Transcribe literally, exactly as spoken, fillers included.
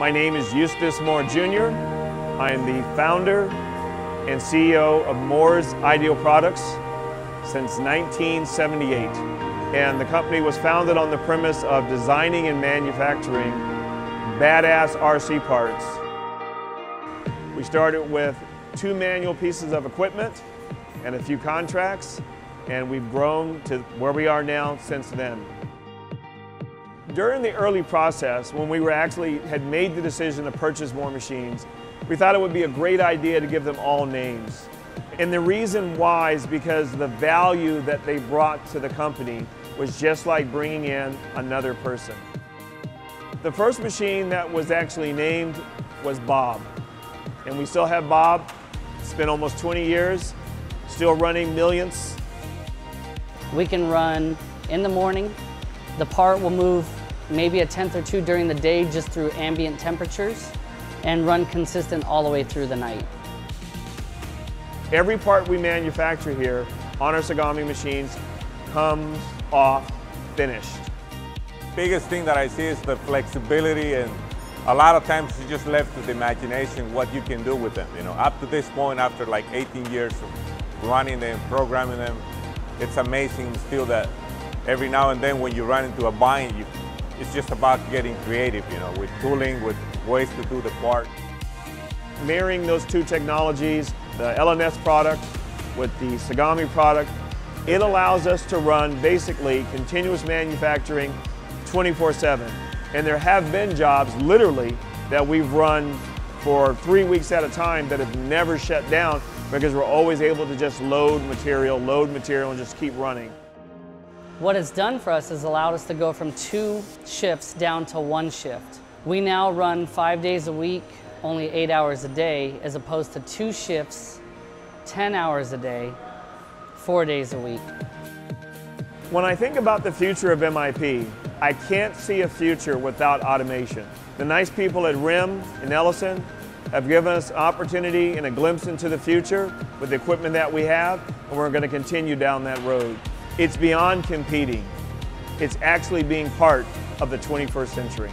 My name is Eustace Moore Junior I am the founder and C E O of Moore's Ideal Products since nineteen seventy-eight. And the company was founded on the premise of designing and manufacturing badass R C parts. We started with two manual pieces of equipment and a few contracts, and we've grown to where we are now since then. During the early process, when we were actually had made the decision to purchase more machines, we thought it would be a great idea to give them all names. And the reason why is because the value that they brought to the company was just like bringing in another person. The first machine that was actually named was Bob. And we still have Bob. It's been almost twenty years, still running millionths. We can run in the morning. The part will move maybe a tenth or two during the day just through ambient temperatures and run consistent all the way through the night. Every part we manufacture here on our Tsugami machines comes off finished. Biggest thing that I see is the flexibility, and a lot of times you just left to the imagination what you can do with them. You know, up to this point, after like eighteen years of running them, programming them, it's amazing still that every now and then when you run into a bind, you, it's just about getting creative, you know, with tooling, with ways to do the part. Marrying those two technologies, the L N S product with the Tsugami product, it allows us to run basically continuous manufacturing twenty-four seven. And there have been jobs, literally, that we've run for three weeks at a time that have never shut down because we're always able to just load material, load material, and just keep running. What it's done for us is allowed us to go from two shifts down to one shift. We now run five days a week, only eight hours a day, as opposed to two shifts, ten hours a day, four days a week. When I think about the future of M I P, I can't see a future without automation. The nice people at RIM and Ellison have given us an opportunity and a glimpse into the future with the equipment that we have, and we're going to continue down that road. It's beyond competing. It's actually being part of the twenty-first century.